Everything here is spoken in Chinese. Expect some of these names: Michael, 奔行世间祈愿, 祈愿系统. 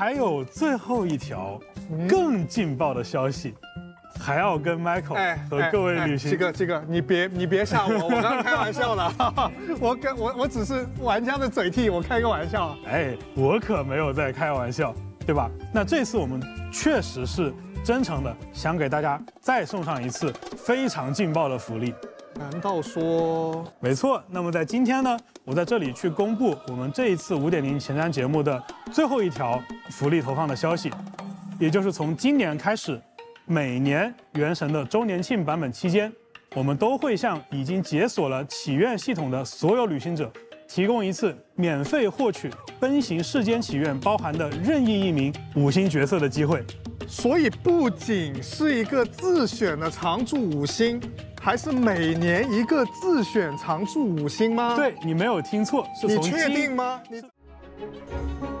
还有最后一条更劲爆的消息，还要跟 Michael 和各位旅行。这个，你别吓我，我刚开玩笑了，我只是玩家的嘴替，我开个玩笑。哎，我可没有在开玩笑，对吧？那这次我们确实是真诚的，想给大家再送上一次非常劲爆的福利。 难道说？没错。那么在今天呢，我在这里去公布我们这一次 5.0 前瞻节目的最后一条福利投放的消息，也就是从今年开始，每年原神的周年庆版本期间，我们都会向已经解锁了祈愿系统的所有旅行者，提供一次免费获取《奔行世间祈愿》包含的任意一名5星角色的机会。所以不仅是一个自选的常驻5星。 还是每年一个自选常驻5星吗？对，你没有听错，是从你确定吗？你。